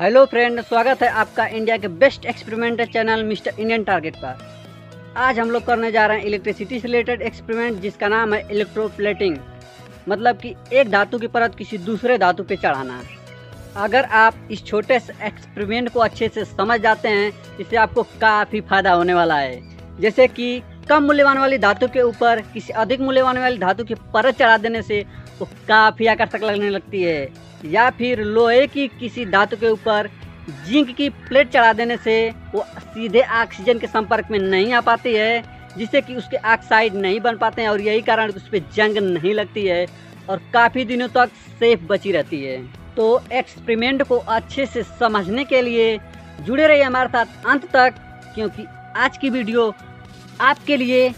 Hello friend, स्वागत है आपका इंडिया के best experiment channel mister Indian target पर। आज हम लोग करने जा रहे हैं इलेक्ट्रिसिटी से रिलेटेड एक्सपेरिमेंट जिसका नाम है इलेक्ट्रोप्लेटिंग, मतलब कि एक धातु की परत किसी दूसरे धातु पे चढ़ाना। अगर आप इस छोटे से एक्सपेरिमेंट को अच्छे से समझ जाते हैं इससे आपको काफ़ी फायदा होने वाला है। जैसे कि कम मूल्यवान वाली धातु के ऊपर किसी अधिक मूल्यवान वाली धातु की परत चढ़ा देने से वो काफ़ी आकर्षक लगने लगती है, या फिर लोहे की किसी धातु के ऊपर जिंक की प्लेट चढ़ा देने से वो सीधे ऑक्सीजन के संपर्क में नहीं आ पाती है, जिससे कि उसके ऑक्साइड नहीं बन पाते हैं और यही कारण उस पर जंग नहीं लगती है और काफ़ी दिनों तक सेफ बची रहती है। तो एक्सपेरिमेंट को अच्छे से समझने के लिए जुड़े रहिए हमारे साथ अंत तक, क्योंकि आज की वीडियो आपके लिए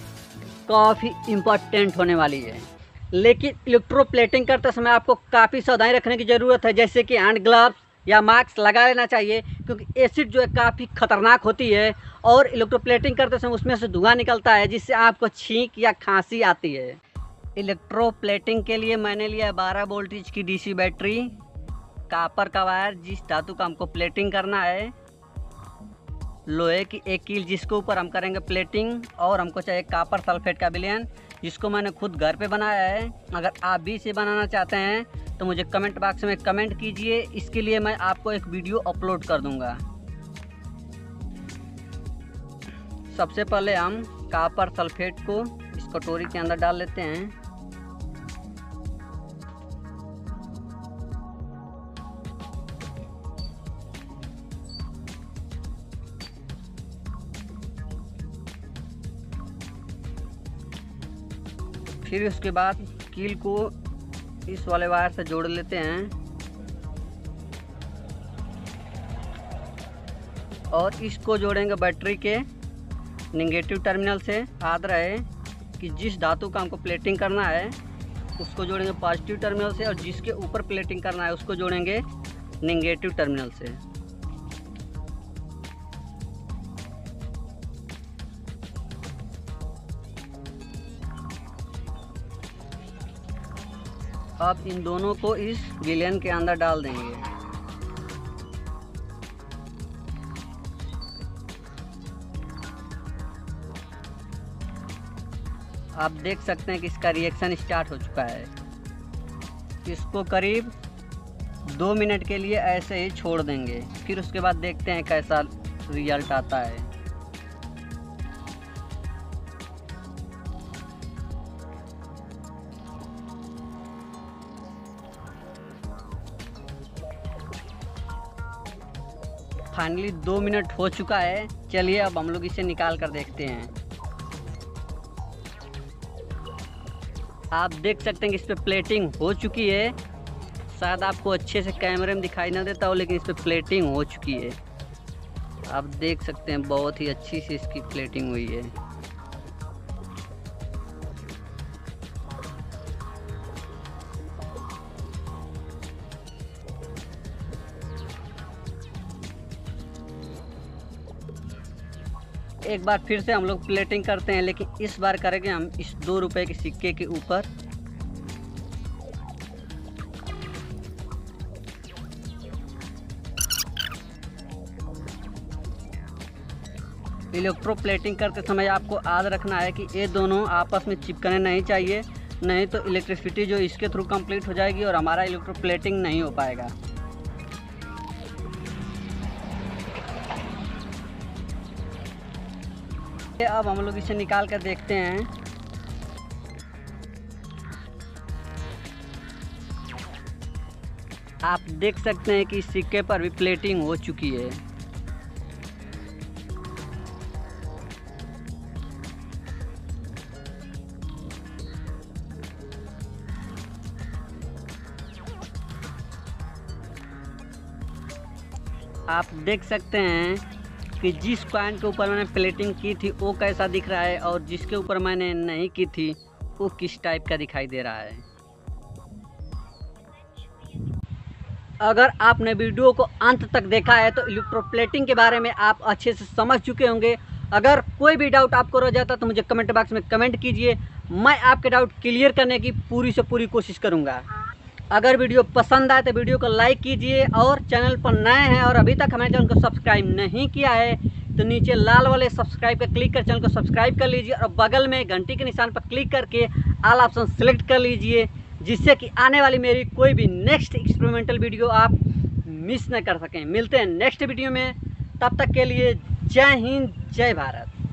काफ़ी इम्पोर्टेंट होने वाली है। लेकिन इलेक्ट्रोप्लेटिंग करते समय आपको काफ़ी सावधानी रखने की ज़रूरत है, जैसे कि हैंड ग्लव्स या मास्क लगा लेना चाहिए, क्योंकि एसिड जो है काफ़ी खतरनाक होती है और इलेक्ट्रोप्लेटिंग करते समय उसमें से धुआं निकलता है जिससे आपको छींक या खांसी आती है। इलेक्ट्रोप्लेटिंग के लिए मैंने लिया 12 वोल्टेज की डीसी बैटरी, कापर का वायर जिस धातु का हमको प्लेटिंग करना है, लोहे की एक कील जिसके ऊपर हम करेंगे प्लेटिंग, और हमको चाहिए कापर सल्फेट का विलयन जिसको मैंने खुद घर पे बनाया है। अगर आप भी इसे बनाना चाहते हैं तो मुझे कमेंट बॉक्स में कमेंट कीजिए, इसके लिए मैं आपको एक वीडियो अपलोड कर दूंगा। सबसे पहले हम कापर सल्फेट को इस कटोरी के अंदर डाल लेते हैं। फिर उसके बाद कील को इस वाले वायर से जोड़ लेते हैं और इसको जोड़ेंगे बैटरी के नेगेटिव टर्मिनल से। याद रहे कि जिस धातु का हमको प्लेटिंग करना है उसको जोड़ेंगे पॉजिटिव टर्मिनल से और जिसके ऊपर प्लेटिंग करना है उसको जोड़ेंगे नेगेटिव टर्मिनल से। अब इन दोनों को इस विलयन के अंदर डाल देंगे। आप देख सकते हैं कि इसका रिएक्शन स्टार्ट हो चुका है। इसको करीब 2 मिनट के लिए ऐसे ही छोड़ देंगे, फिर उसके बाद देखते हैं कैसा रिजल्ट आता है। फाइनली 2 मिनट हो चुका है। चलिए अब हम लोग इसे निकाल कर देखते हैं। आप देख सकते हैं कि इस पर प्लेटिंग हो चुकी है। शायद आपको अच्छे से कैमरे में दिखाई ना देता हो, लेकिन इस पर प्लेटिंग हो चुकी है। आप देख सकते हैं बहुत ही अच्छी सी इसकी प्लेटिंग हुई है। एक बार फिर से हम लोग प्लेटिंग करते हैं, लेकिन इस बार करेंगे हम इस 2 रुपए के सिक्के के ऊपर। इलेक्ट्रोप्लेटिंग करते समय आपको याद रखना है कि ये दोनों आपस में चिपकने नहीं चाहिए, नहीं तो इलेक्ट्रिसिटी जो इसके थ्रू कंप्लीट हो जाएगी और हमारा इलेक्ट्रोप्लेटिंग नहीं हो पाएगा। अब हम लोग इसे निकाल कर देखते हैं। आप देख सकते हैं कि इस सिक्के पर भी प्लेटिंग हो चुकी है। आप देख सकते हैं कि जिस कॉइन के ऊपर मैंने प्लेटिंग की थी वो कैसा दिख रहा है और जिसके ऊपर मैंने नहीं की थी वो किस टाइप का दिखाई दे रहा है। अगर आपने वीडियो को अंत तक देखा है तो इलेक्ट्रोप्लेटिंग के बारे में आप अच्छे से समझ चुके होंगे। अगर कोई भी डाउट आपको रह जाता तो मुझे कमेंट बॉक्स में कमेंट कीजिए, मैं आपके डाउट क्लियर करने की पूरी से पूरी कोशिश करूँगा। अगर वीडियो पसंद आए तो वीडियो को लाइक कीजिए और चैनल पर नए हैं और अभी तक हमारे चैनल को सब्सक्राइब नहीं किया है तो नीचे लाल वाले सब्सक्राइब पर क्लिक कर चैनल को सब्सक्राइब कर लीजिए और बगल में घंटी के निशान पर क्लिक करके ऑल ऑप्शन सेलेक्ट कर लीजिए, जिससे कि आने वाली मेरी कोई भी नेक्स्ट एक्सपेरिमेंटल वीडियो आप मिस न कर सकें। मिलते हैं नेक्स्ट वीडियो में, तब तक के लिए जय हिंद, जय भारत।